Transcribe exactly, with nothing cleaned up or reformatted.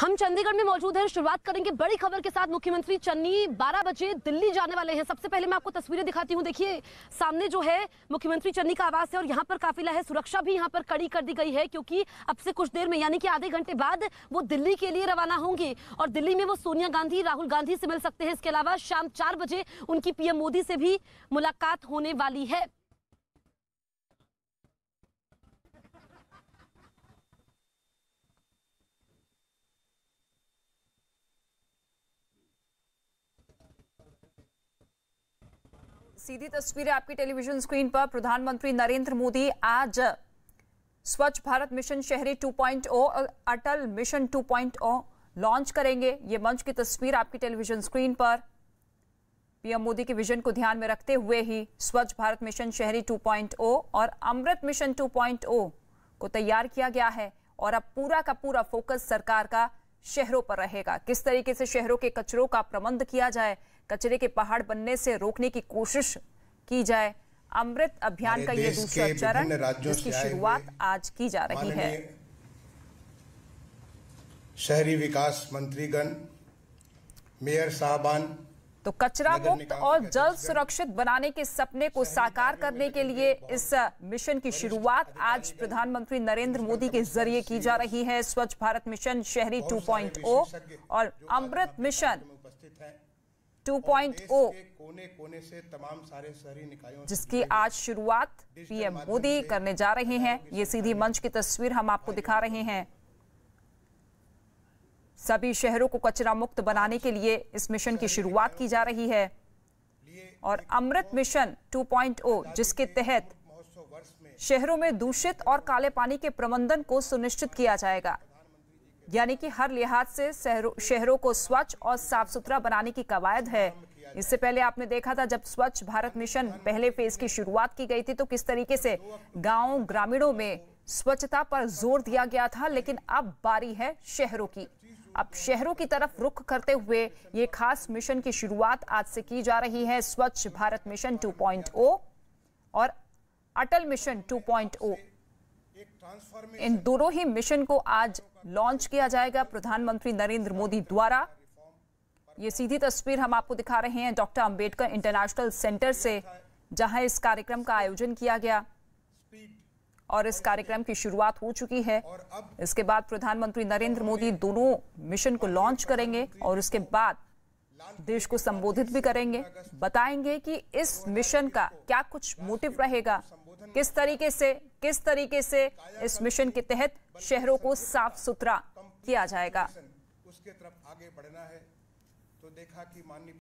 हम चंडीगढ़ में मौजूद हैं। शुरुआत करेंगे बड़ी खबर के साथ। मुख्यमंत्री चन्नी बारह बजे दिल्ली जाने वाले हैं। सबसे पहले मैं आपको तस्वीरें दिखाती हूं। देखिए सामने जो है मुख्यमंत्री चन्नी का आवास है और यहां पर काफिला है। सुरक्षा भी यहां पर कड़ी कर दी गई है क्योंकि अब से कुछ देर में यानी कि आधे घंटे बाद वो दिल्ली के लिए रवाना होंगे और दिल्ली में वो सोनिया गांधी, राहुल गांधी से मिल सकते हैं। इसके अलावा शाम चार बजे उनकी पीएम मोदी से भी मुलाकात होने वाली है। सीधी तस्वीरें आपकी टेलीविजन स्क्रीन पर। प्रधानमंत्री नरेंद्र मोदी आज स्वच्छ भारत मिशन शहरी टू पॉइंट ओ और Atal mission two point O launch करेंगे। ये मंच की तस्वीर आपकी टेलीविजन स्क्रीन पर। पीएम मोदी के विजन को ध्यान में रखते हुए ही स्वच्छ भारत मिशन शहरी टू पॉइंट ओ और Amrut mission two point O को तैयार किया गया है और अब पूरा का पूरा फोकस सरकार का शहरों पर रहेगा। किस तरीके से शहरों के कचरों का प्रबंध किया जाए, कचरे के पहाड़ बनने से रोकने की कोशिश की जाए। अमृत अभियान का ये दूसरा चरण जिसकी शुरुआत आज की जा रही है। शहरी विकास मंत्रीगण, मेयर साहबान, तो कचरा मुक्त और जल सुरक्षित बनाने के सपने को साकार करने के लिए इस मिशन की शुरुआत आज प्रधानमंत्री नरेंद्र मोदी के जरिए की जा रही है। स्वच्छ भारत मिशन शहरी टू पॉइंट ओ और Amrut mission two point O कोने-कोने से तमाम सारे शहरी निकायों जिसकी आज शुरुआत पीएम मोदी करने जा रहे हैं। ये सीधी मंच की तस्वीर हम आपको दिखा रहे हैं। सभी शहरों को कचरा मुक्त बनाने के लिए इस मिशन की शुरुआत की जा रही है और Amrut mission two point O जिसके तहत शहरों में दूषित और काले पानी के प्रबंधन को सुनिश्चित किया जाएगा, यानी कि हर लिहाज से शहरों को स्वच्छ और साफ सुथरा बनाने की कवायद है। इससे पहले आपने देखा था जब स्वच्छ भारत मिशन पहले फेज की शुरुआत की गई थी तो किस तरीके से गाँव ग्रामीणों में स्वच्छता पर जोर दिया गया था, लेकिन अब बारी है शहरों की। अब शहरों की तरफ रुख करते हुए ये खास मिशन की शुरुआत आज से की जा रही है। Swachh Bharat mission two point O और Atal mission two point O, इन दोनों ही मिशन को आज लॉन्च किया जाएगा प्रधानमंत्री नरेंद्र मोदी द्वारा। ये सीधी तस्वीर हम आपको दिखा रहे हैं डॉक्टर अंबेडकर इंटरनेशनल सेंटर से, जहां इस कार्यक्रम का आयोजन किया गया और इस कार्यक्रम की शुरुआत हो चुकी है। इसके बाद प्रधानमंत्री नरेंद्र मोदी दोनों मिशन को लॉन्च करेंगे और उसके बाद देश को संबोधित भी करेंगे, बताएंगे कि इस मिशन का क्या कुछ मोटिव रहेगा, किस तरीके से किस तरीके से इस मिशन के तहत शहरों को साफ सुथरा किया जाएगा। उसके तरफ आगे बढ़ना है तो देखा कि माननीय